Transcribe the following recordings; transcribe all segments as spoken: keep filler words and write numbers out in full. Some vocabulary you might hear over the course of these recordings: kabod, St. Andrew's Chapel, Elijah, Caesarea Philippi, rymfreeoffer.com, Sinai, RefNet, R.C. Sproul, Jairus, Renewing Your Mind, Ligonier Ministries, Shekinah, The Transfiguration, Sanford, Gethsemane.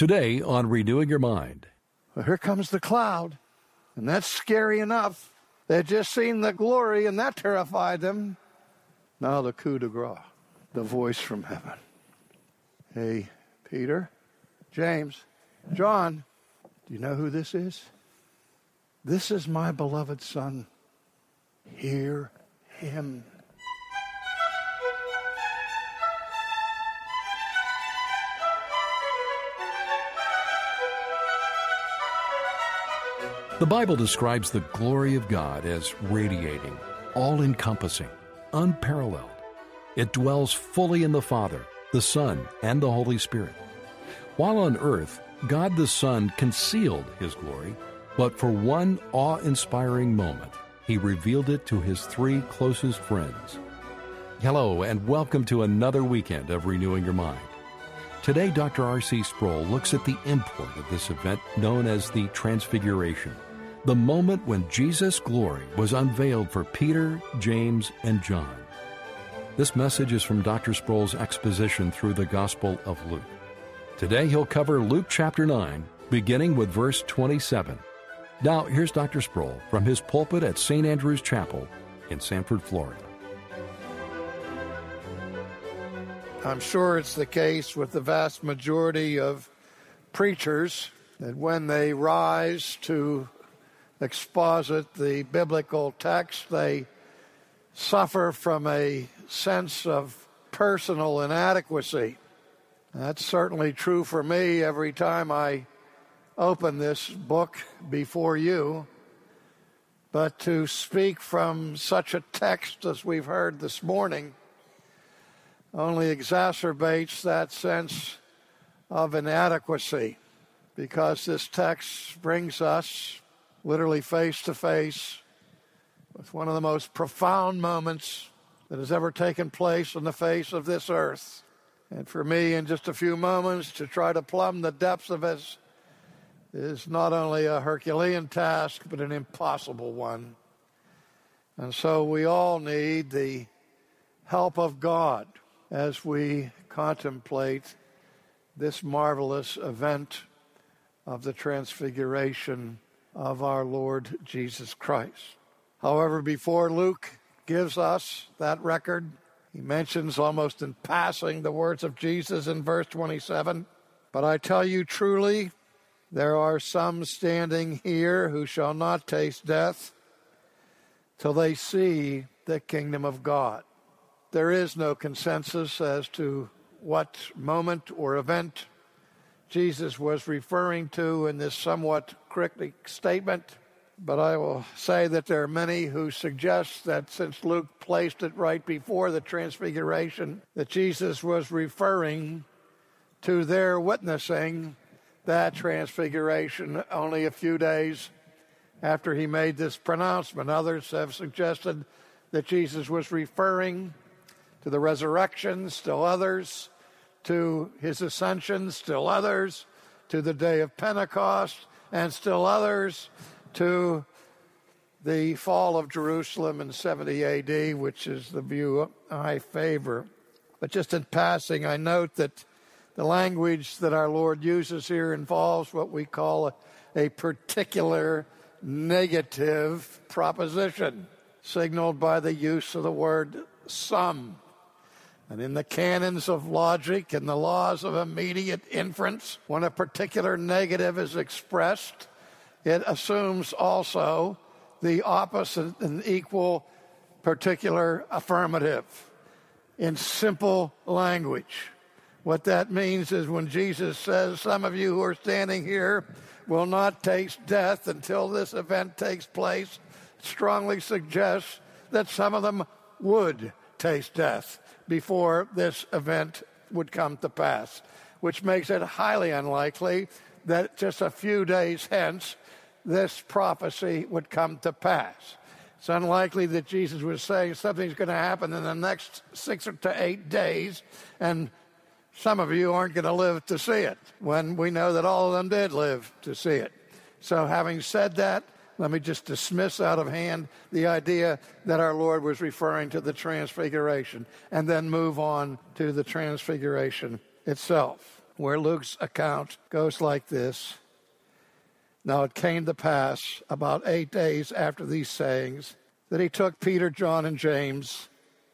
Today on Renewing Your Mind. Well, here comes the cloud, and that's scary enough. They'd just seen the glory, and that terrified them. Now the coup de grace, the voice from heaven. Hey, Peter, James, John, do you know who this is? This is my beloved son. Hear him. The Bible describes the glory of God as radiating, all-encompassing, unparalleled. It dwells fully in the Father, the Son, and the Holy Spirit. While on earth, God the Son concealed his glory, but for one awe-inspiring moment, he revealed it to his three closest friends. Hello, and welcome to another weekend of Renewing Your Mind. Today, Doctor R C Sproul looks at the import of this event known as the Transfiguration, the moment when Jesus' glory was unveiled for Peter, James, and John. This message is from Doctor Sproul's exposition through the Gospel of Luke. Today he'll cover Luke chapter nine, beginning with verse twenty-seven. Now here's Doctor Sproul from his pulpit at Saint Andrew's Chapel in Sanford, Florida. I'm sure it's the case with the vast majority of preachers that when they rise to exposit the biblical text, they suffer from a sense of personal inadequacy. That's certainly true for me every time I open this book before you. But to speak from such a text as we've heard this morning only exacerbates that sense of inadequacy, because this text brings us literally face to face with one of the most profound moments that has ever taken place on the face of this earth. And for me, in just a few moments, to try to plumb the depths of it is not only a Herculean task, but an impossible one. And so we all need the help of God as we contemplate this marvelous event of the transfiguration of our Lord Jesus Christ. However, before Luke gives us that record, he mentions almost in passing the words of Jesus in verse twenty-seven. But I tell you truly, there are some standing here who shall not taste death till they see the kingdom of God. There is no consensus as to what moment or event Jesus was referring to in this somewhat cryptic statement. But I will say that there are many who suggest that since Luke placed it right before the transfiguration, that Jesus was referring to their witnessing that transfiguration only a few days after he made this pronouncement. Others have suggested that Jesus was referring to the resurrection, still others, to his ascension, still others, to the day of Pentecost, and still others, to the fall of Jerusalem in seventy A D, which is the view I favor. But just in passing, I note that the language that our Lord uses here involves what we call a, a particular negative proposition, signaled by the use of the word some. And in the canons of logic and the laws of immediate inference, when a particular negative is expressed, it assumes also the opposite and equal particular affirmative in simple language. What that means is when Jesus says, some of you who are standing here will not taste death until this event takes place, strongly suggests that some of them would taste death before this event would come to pass, which makes it highly unlikely that just a few days hence, this prophecy would come to pass. It's unlikely that Jesus was saying something's going to happen in the next six or to eight days, and some of you aren't going to live to see it, when we know that all of them did live to see it. So having said that, let me just dismiss out of hand the idea that our Lord was referring to the transfiguration, and then move on to the transfiguration itself. where Luke's account goes like this. Now it came to pass about eight days after these sayings that he took Peter, John, and James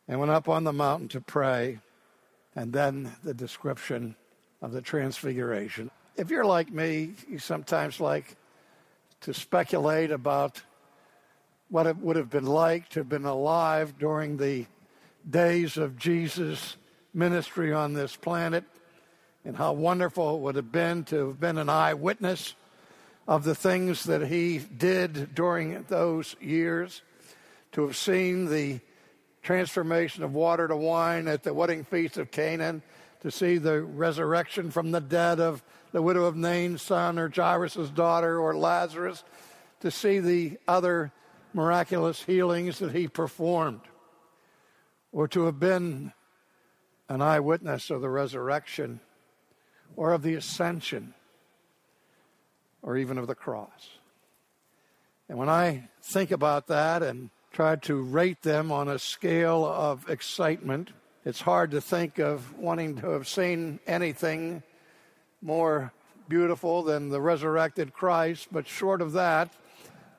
and went up on the mountain to pray. And then the description of the Transfiguration. If you're like me, you sometimes like to speculate about what it would have been like to have been alive during the days of Jesus' ministry on this planet, and how wonderful it would have been to have been an eyewitness of the things that he did during those years, to have seen the transformation of water to wine at the wedding feast of Canaan, to see the resurrection from the dead of the widow of Nain's son, or Jairus' daughter, or Lazarus, to see the other miraculous healings that he performed, or to have been an eyewitness of the resurrection, or of the ascension, or even of the cross. And when I think about that and try to rate them on a scale of excitement, it's hard to think of wanting to have seen anything more beautiful than the resurrected Christ. But short of that,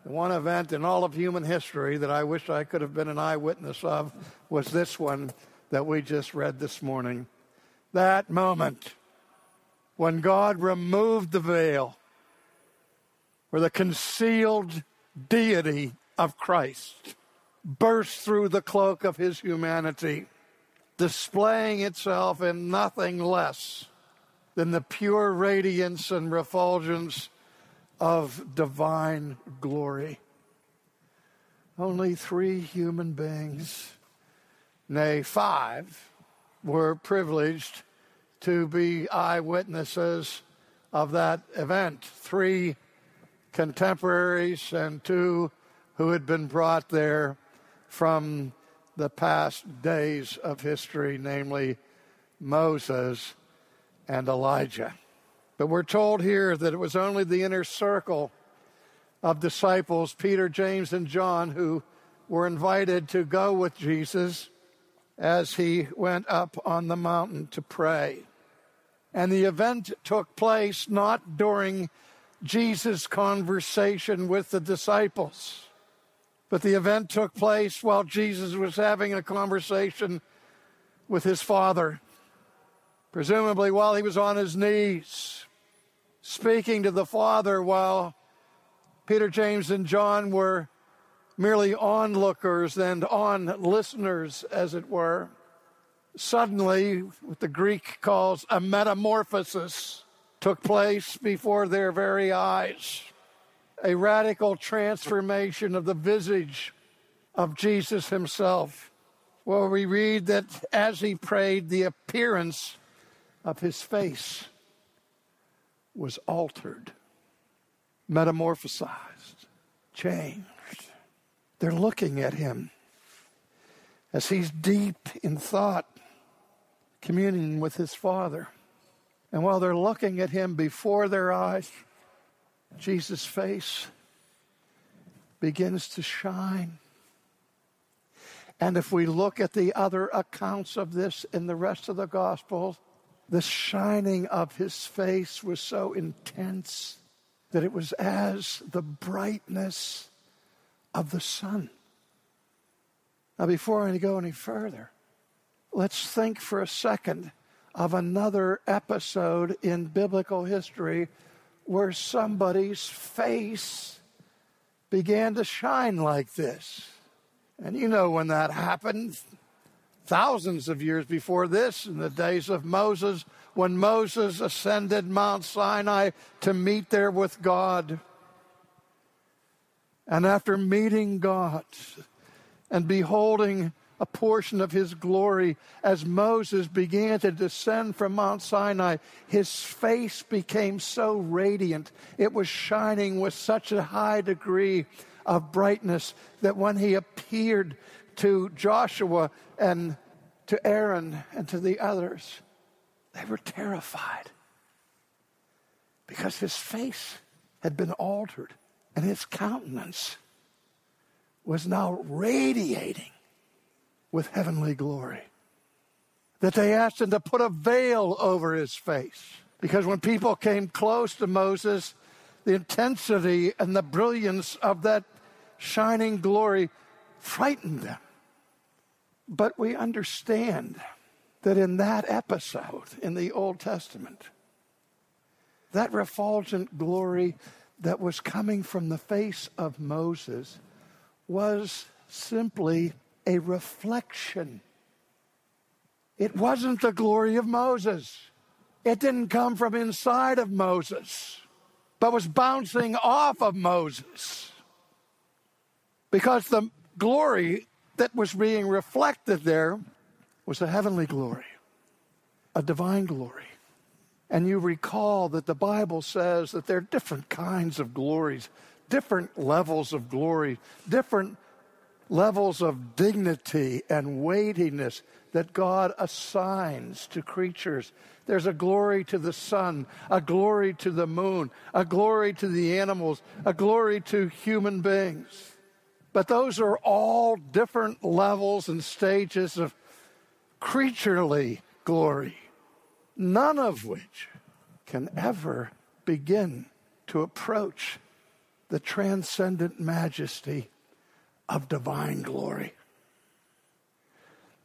the one event in all of human history that I wish I could have been an eyewitness of was this one that we just read this morning. That moment when God removed the veil, where the concealed deity of Christ burst through the cloak of his humanity, displaying itself in nothing less than the pure radiance and refulgence of divine glory. Only three human beings, nay, five, were privileged to be eyewitnesses of that event. Three contemporaries and two who had been brought there from the past days of history, namely Moses and Elijah. But we're told here that it was only the inner circle of disciples, Peter, James, and John, who were invited to go with Jesus as he went up on the mountain to pray. And the event took place not during Jesus' conversation with the disciples, but the event took place while Jesus was having a conversation with his Father, presumably while he was on his knees, speaking to the Father, while Peter, James, and John were merely onlookers and on listeners, as it were. Suddenly, what the Greek calls a metamorphosis took place before their very eyes. A radical transformation of the visage of Jesus himself. Well, we read that as he prayed, the appearance of his face was altered, metamorphosized, changed. They're looking at him as he's deep in thought, communing with his Father. And while they're looking at him before their eyes, Jesus' face begins to shine. And if we look at the other accounts of this in the rest of the Gospels, the shining of his face was so intense that it was as the brightness of the sun. Now, before I go any further, let's think for a second of another episode in biblical history where somebody's face began to shine like this. And you know when that happened, thousands of years before this, in the days of Moses, when Moses ascended Mount Sinai to meet there with God. And after meeting God and beholding a portion of his glory, as Moses began to descend from Mount Sinai, his face became so radiant. It was shining with such a high degree of brightness that when he appeared to Joshua and to Aaron and to the others, they were terrified because his face had been altered and his countenance was now radiating with heavenly glory, that they asked him to put a veil over his face. Because when people came close to Moses, the intensity and the brilliance of that shining glory frightened them. But we understand that in that episode in the Old Testament, that refulgent glory that was coming from the face of Moses was simply a reflection. It wasn't the glory of Moses. It didn't come from inside of Moses, but was bouncing off of Moses. Because the glory that was being reflected there was a heavenly glory, a divine glory. And you recall that the Bible says that there are different kinds of glories, different levels of glory, different levels of dignity and weightiness that God assigns to creatures. There's a glory to the sun, a glory to the moon, a glory to the animals, a glory to human beings. But those are all different levels and stages of creaturely glory, none of which can ever begin to approach the transcendent majesty of divine glory.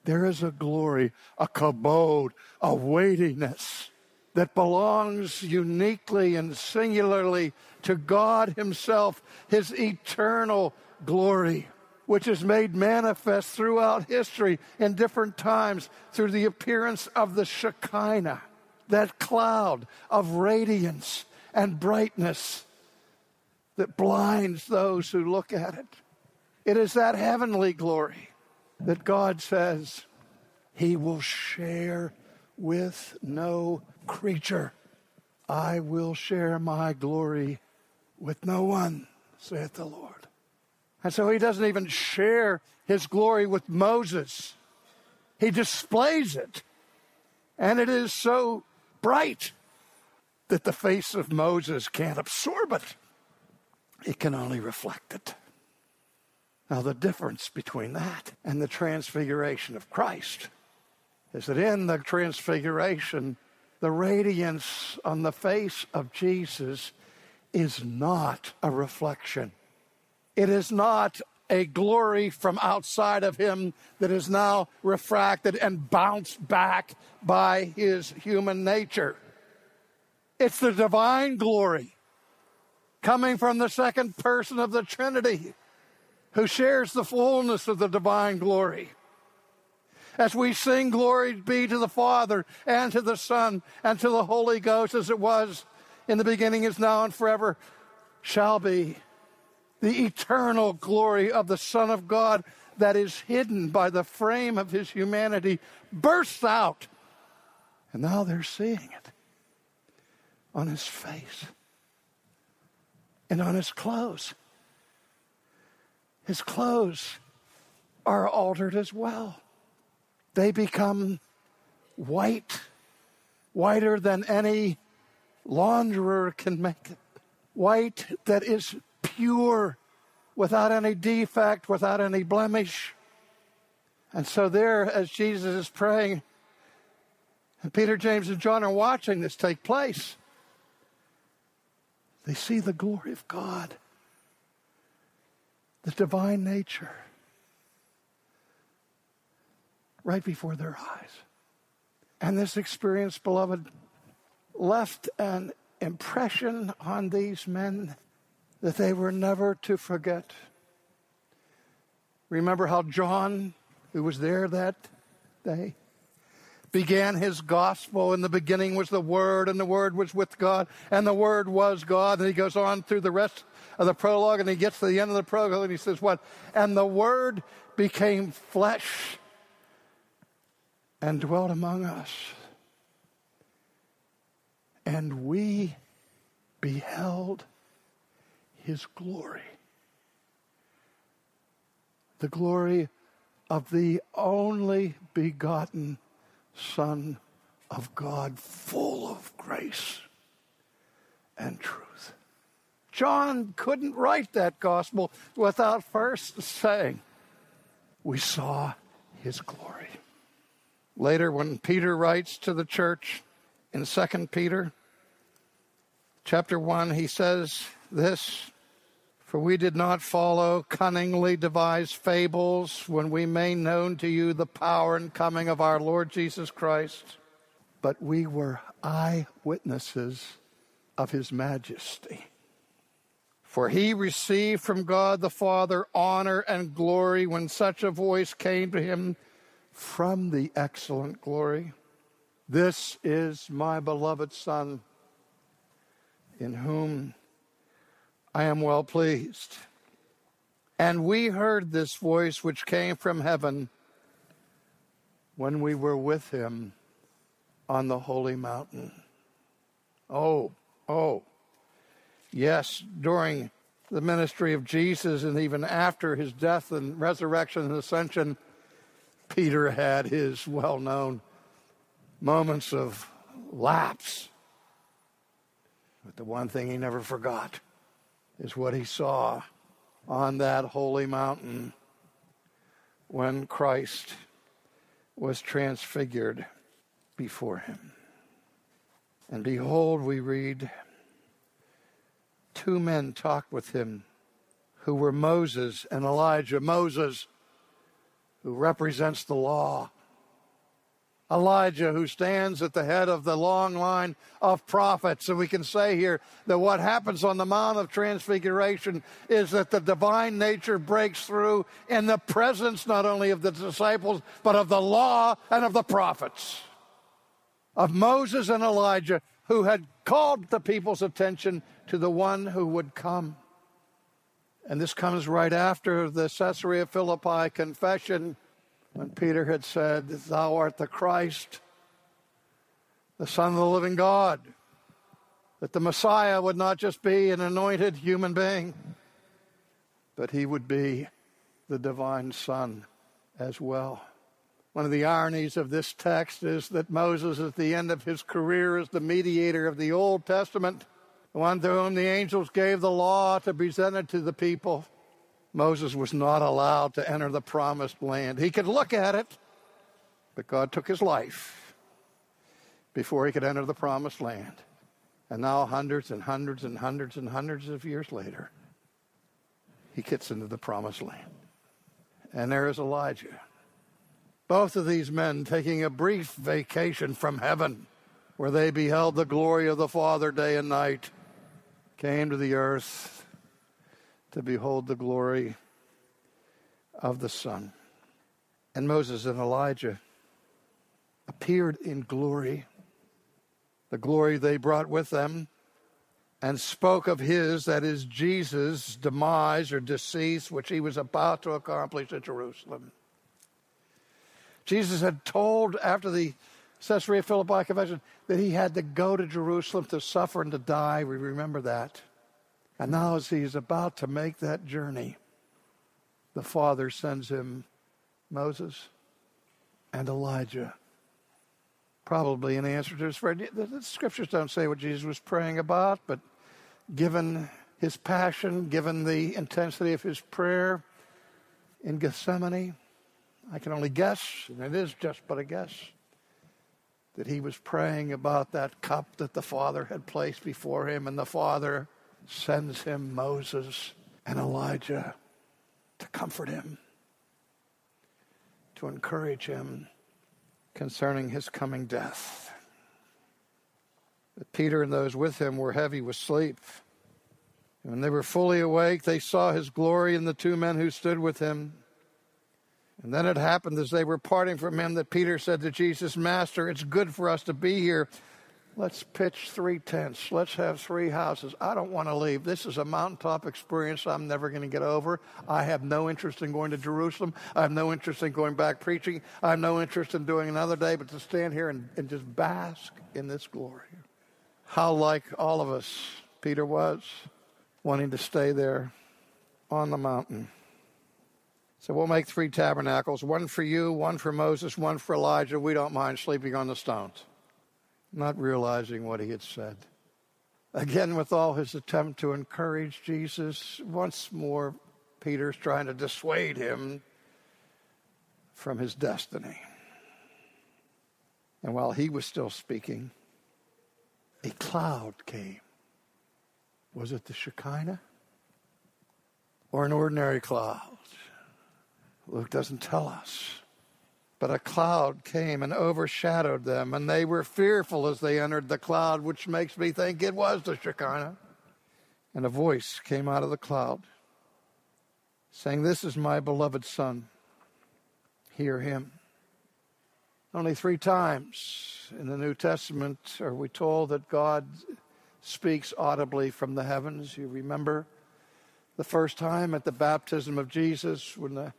There is a glory, a kabod, a weightiness that belongs uniquely and singularly to God Himself, His eternal glory, which is made manifest throughout history in different times through the appearance of the Shekinah, that cloud of radiance and brightness that blinds those who look at it. It is that heavenly glory that God says He will share with no creature. I will share my glory with no one, saith the Lord. And so He doesn't even share His glory with Moses. He displays it. And it is so bright that the face of Moses can't absorb it. It can only reflect it. Now, the difference between that and the transfiguration of Christ is that in the transfiguration, the radiance on the face of Jesus is not a reflection. It is not a glory from outside of Him that is now refracted and bounced back by His human nature. It's the divine glory coming from the second person of the Trinity, who shares the fullness of the divine glory. As we sing, "Glory be to the Father, and to the Son, and to the Holy Ghost, as it was in the beginning, is now, and forever shall be." The eternal glory of the Son of God that is hidden by the frame of His humanity bursts out. And now they're seeing it on His face and on His clothes. His clothes are altered as well. They become white, whiter than any launderer can make it. White that is pure, without any defect, without any blemish. And so there, as Jesus is praying, and Peter, James, and John are watching this take place, they see the glory of God, the divine nature, right before their eyes. And this experience, beloved, left an impression on these men that they were never to forget. Remember how John, who was there that day, began his gospel. In the beginning was the Word, and the Word was with God, and the Word was God. And he goes on through the rest of the prologue, and he gets to the end of the prologue, and he says what? And the Word became flesh and dwelt among us, and we beheld His glory, the glory of the only begotten Son of God, full of grace and truth. John couldn't write that gospel without first saying, we saw His glory. Later, when Peter writes to the church in Second Peter, chapter one, he says this: "For we did not follow cunningly devised fables when we made known to you the power and coming of our Lord Jesus Christ, but we were eyewitnesses of his majesty. For he received from God the Father honor and glory when such a voice came to him from the excellent glory. This is my beloved Son, in whom I am well pleased. And we heard this voice which came from heaven when we were with him on the holy mountain." Oh, oh, yes, during the ministry of Jesus and even after his death and resurrection and ascension, Peter had his well-known moments of lapse. But the one thing he never forgot is what he saw on that holy mountain when Christ was transfigured before him. "And behold," we read, "two men talked with him who were Moses and Elijah." Moses, who represents the law. Elijah, who stands at the head of the long line of prophets. And we can say here that what happens on the Mount of Transfiguration is that the divine nature breaks through in the presence not only of the disciples, but of the law and of the prophets, of Moses and Elijah, who had called the people's attention to the one who would come. And this comes right after the Caesarea Philippi confession, when Peter had said, "Thou art the Christ, the Son of the living God," that the Messiah would not just be an anointed human being, but he would be the divine Son as well. One of the ironies of this text is that Moses, at the end of his career as the mediator of the Old Testament, the one to whom the angels gave the law to present it to the people, Moses was not allowed to enter the promised land. He could look at it, but God took his life before he could enter the promised land. And now hundreds and hundreds and hundreds and hundreds of years later, he gets into the promised land. And there is Elijah. Both of these men taking a brief vacation from heaven, where they beheld the glory of the Father day and night, came to the earth to behold the glory of the Son. And Moses and Elijah appeared in glory, the glory they brought with them, and spoke of his, that is Jesus' demise or decease, which he was about to accomplish at Jerusalem. Jesus had told, after the Caesarea Philippi confession, that he had to go to Jerusalem to suffer and to die. We remember that. And now as he's about to make that journey, the Father sends him Moses and Elijah, probably in answer to his prayer. The scriptures don't say what Jesus was praying about, but given his passion, given the intensity of his prayer in Gethsemane, I can only guess, and it is just but a guess, that he was praying about that cup that the Father had placed before him, and the Father sends him Moses and Elijah to comfort him, to encourage him concerning his coming death. But Peter and those with him were heavy with sleep. And when they were fully awake, they saw his glory and the two men who stood with him. And then it happened as they were parting from him that Peter said to Jesus, "Master, it's good for us to be here. Let's pitch three tents. Let's have three houses. I don't want to leave. This is a mountaintop experience I'm never going to get over. I have no interest in going to Jerusalem. I have no interest in going back preaching. I have no interest in doing another day, but to stand here and, and just bask in this glory." How like all of us Peter was, wanting to stay there on the mountain. So we'll make three tabernacles, one for you, one for Moses, one for Elijah. We don't mind sleeping on the stones. Not realizing what he had said. Again, with all his attempt to encourage Jesus, once more Peter's trying to dissuade him from his destiny. And while he was still speaking, a cloud came Was it the Shekinah or an ordinary cloud? Luke doesn't tell us. But a cloud came and overshadowed them, and they were fearful as they entered the cloud, which makes me think it was the Shekinah. And a voice came out of the cloud saying, "This is my beloved son. Hear him." Only three times in the New Testament are we told that God speaks audibly from the heavens. You remember the first time at the baptism of Jesus when the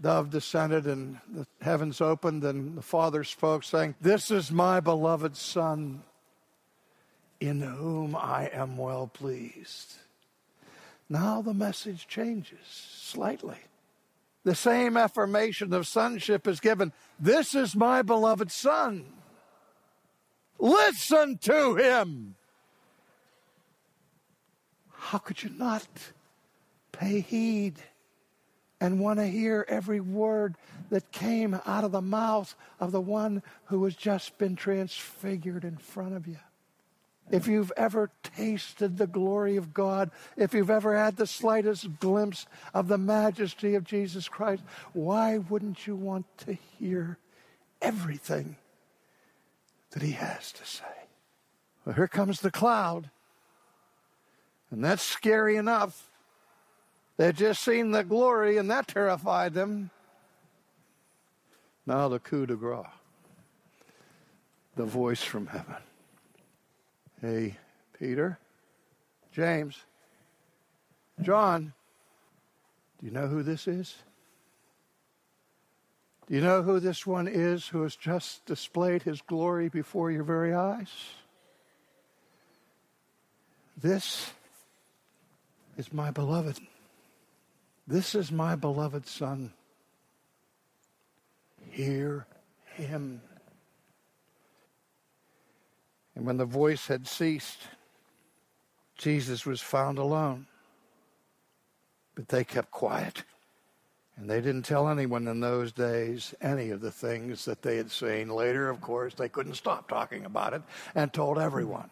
dove descended and the heavens opened and the Father spoke saying, "This is my beloved Son in whom I am well pleased." Now the message changes slightly. The same affirmation of sonship is given. "This is my beloved Son. Listen to him." How could you not pay heed and want to hear every word that came out of the mouth of the one who has just been transfigured in front of you? If you've ever tasted the glory of God, if you've ever had the slightest glimpse of the majesty of Jesus Christ, why wouldn't you want to hear everything that he has to say? Well, here comes the cloud, and that's scary enough. They'd just seen the glory, and that terrified them. Now the coup de grace, the voice from heaven. "Hey, Peter, James, John, do you know who this is? Do you know who this one is who has just displayed his glory before your very eyes? This is my beloved. This is my beloved Son. Hear him." And when the voice had ceased, Jesus was found alone. But they kept quiet. And they didn't tell anyone in those days any of the things that they had seen. Later, of course, they couldn't stop talking about it and told everyone.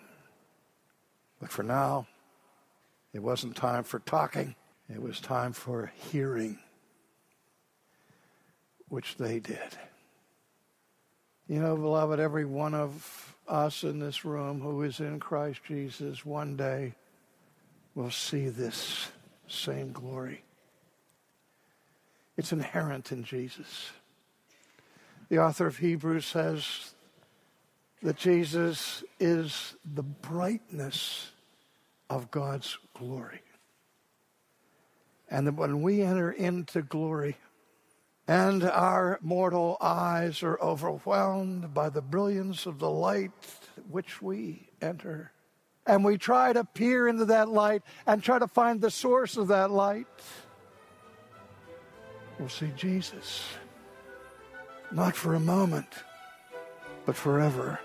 But for now, it wasn't time for talking. It was time for hearing, which they did. You know, beloved, every one of us in this room who is in Christ Jesus one day will see this same glory. It's inherent in Jesus. The author of Hebrews says that Jesus is the brightness of God's glory. And that when we enter into glory and our mortal eyes are overwhelmed by the brilliance of the light which we enter, and we try to peer into that light and try to find the source of that light, we'll see Jesus, not for a moment, but forever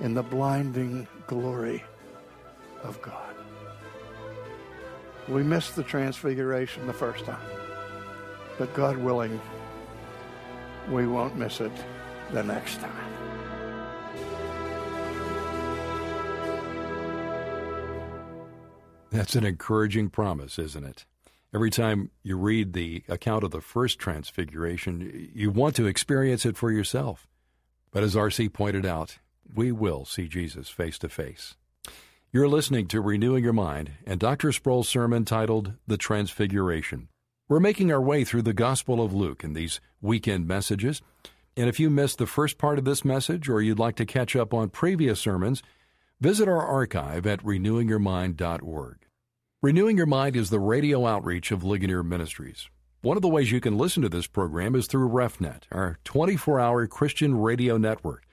in the blinding glory of God. We missed the transfiguration the first time, but God willing, we won't miss it the next time. That's an encouraging promise, isn't it? Every time you read the account of the first transfiguration, you want to experience it for yourself. But as R C pointed out, we will see Jesus face to face. You're listening to Renewing Your Mind and Doctor Sproul's sermon titled The Transfiguration. We're making our way through the Gospel of Luke in these weekend messages. And if you missed the first part of this message or you'd like to catch up on previous sermons, visit our archive at renewing your mind dot org. Renewing Your Mind is the radio outreach of Ligonier Ministries. One of the ways you can listen to this program is through RefNet, our twenty-four hour Christian radio network.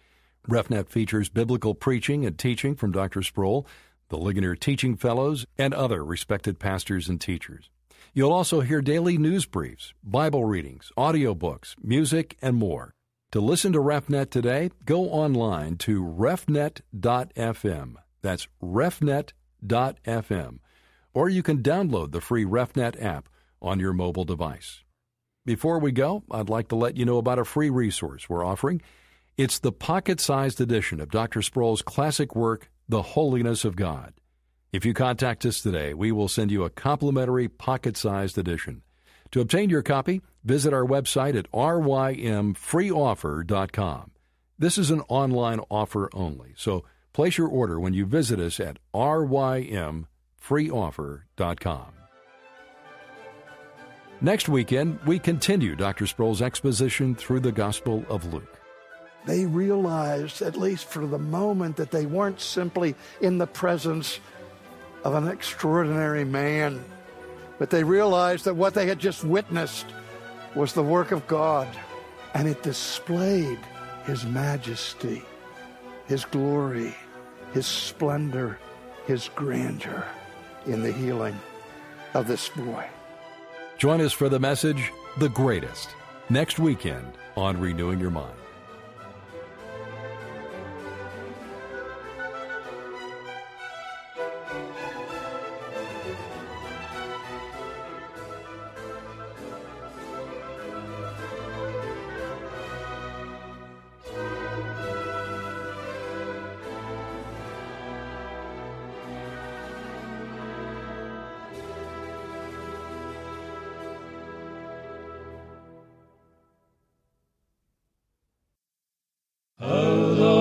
RefNet features biblical preaching and teaching from Doctor Sproul, the Ligonier Teaching Fellows, and other respected pastors and teachers. You'll also hear daily news briefs, Bible readings, audiobooks, music, and more. To listen to RefNet today, go online to ref net dot f m. That's ref net dot f m. Or you can download the free RefNet app on your mobile device. Before we go, I'd like to let you know about a free resource we're offering. It's the pocket-sized edition of Doctor Sproul's classic work, the holiness of God. If you contact us today, we will send you a complimentary pocket-sized edition. To obtain your copy, visit our website at r y m free offer dot com. This is an online offer only, so place your order when you visit us at r y m free offer dot com. Next weekend, we continue Doctor Sproul's exposition through the Gospel of Luke. They realized, at least for the moment, that they weren't simply in the presence of an extraordinary man, but they realized that what they had just witnessed was the work of God, and it displayed His majesty, His glory, His splendor, His grandeur in the healing of this boy. Join us for the message, The Greatest, next weekend on Renewing Your Mind. Hello.